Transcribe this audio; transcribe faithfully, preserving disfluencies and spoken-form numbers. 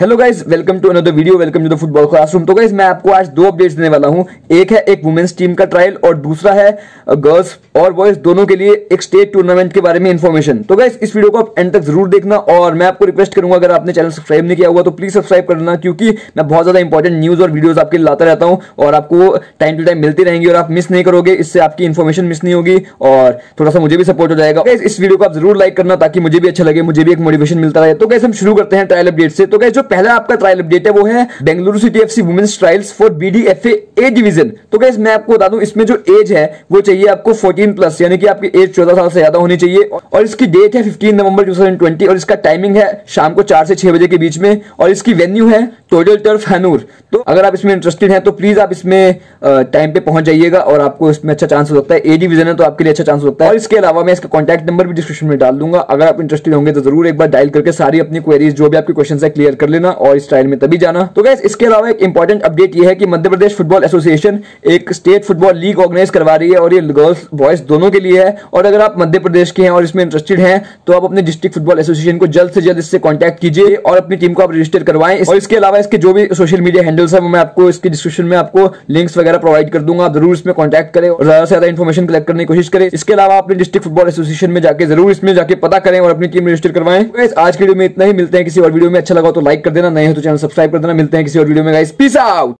Hello guys, welcome to another video, welcome to the football classroom. तो guys मैं आपको आज दो अपडेट्स देने वाला हूं। एक है एक वुमेन्स टीम का ट्रायल और दूसरा है गर्ल्स और बॉयज दोनों के लिए एक स्टेट टूर्नामेंट के बारे में इन्फॉर्मेशन। तो गाइज इस वीडियो को आप एंड तक जरूर देखना और मैं आपको रिक्वेस्ट करूंगा अगर आपने चैनल सब्सक्राइब नहीं किया हुआ तो प्लीज सब्सक्राइब करना, क्योंकि मैं बहुत ज्यादा इंपॉर्टेंट न्यूज और वीडियोज आपके लाता रहता हूँ और आपको टाइम टू टाइम मिलती रहेंगी और आप मिस नहीं करोगे। इससे आपकी इन्फॉर्मेशन मिस नहीं होगी और थोड़ा सा मुझे भी सपोर्ट हो जाएगा। गाइज इस वीडियो को आप जरूर लाइक करना ताकि मुझे भी अच्छा लगे, मुझे भी एक मोटिवेशन मिलता रहे। तो गाइज हम शुरू करते हैं ट्रायल अपडेट से। तो गाइज पहला आपका ट्रायल अपडेट है वो है Bengaluru city FC women's trials for BDFA A division. तो गाइस मैं आपको बता दूं इसमें जो एज है वो चाहिए आपको चौदह प्लस, यानी कि आपकी एज चौदह साल से ज्यादा होनी चाहिए और इसकी डेट है पंद्रह नवंबर दो हज़ार बीस और इसका टाइमिंग है शाम को चार से छह बजे के बीच में और इसकी वेन्यू है टोटल टर्फ हनूर। तो अगर आप इसमें इंटरेस्टेड हैं तो प्लीज आप इसमें टाइम पे पहुंच जाइएगा और आपको इसमें अच्छा चांस हो सकता है। ए डिवीजन है तो आपके लिए अच्छा चांस हो सकता है। और इसके अलावा मैं इसका कॉन्टैक्ट नंबर भी डिस्क्रिप्शन में डाल दूंगा, अगर आप इंटरेस्टेड होंगे तो जरूर एक बार डायल करके सारी अपनी क्वेरीज जो भी आपके क्वेश्चन है क्लियर कर लेना और इस ट्रायल में तभी जाना। तो गाइस इसके अलावा एक इंपॉर्टेंट अपडेट ये है कि मध्य प्रदेश फुटबॉल एसोसिएशन एक स्टेट फुटबॉल लीग ऑर्गेनाइज करवा रही है और ये गर्ल्स बॉयज दोनों के लिए है। और अगर आप मध्य प्रदेश के हैं और इसमें इंटरेस्टेड हैं तो आप अपने डिस्ट्रिक्ट फुटबॉल एसोसिएशन को जल्द से जल्द इससे कॉन्टैक्ट कीजिए और अपनी टीम को आप रजिस्टर करवाएं। और इसके अलावा इसके जो भी सोशल मीडिया हैंडल्स है वो मैं आपको इसके डिस्क्रिप्शन में आपको लिंक्स वगैरह प्रोवाइड कर दूंगा, आप जरूर इसमें कॉन्टैक्ट करें और ज्यादा से ज्यादा इन्फॉर्मेशन कलेक्ट करने की कोशिश करें। इसके अलावा अपने डिस्ट्रिक्ट फुटबॉल एसोसिएशन में जाके जरूर इसमें जाके पता करें और अपनी टीम रजिस्टर करवाएं। आज के वीडियो में इतना ही, मिलते हैं किसी और वीडियो में। अच्छा लगा तो लाइक कर देना, नए हो तो चैनल सब्सक्राइब कर देना। मिलते हैं किसी और वीडियो में गाइस, पीस आउट।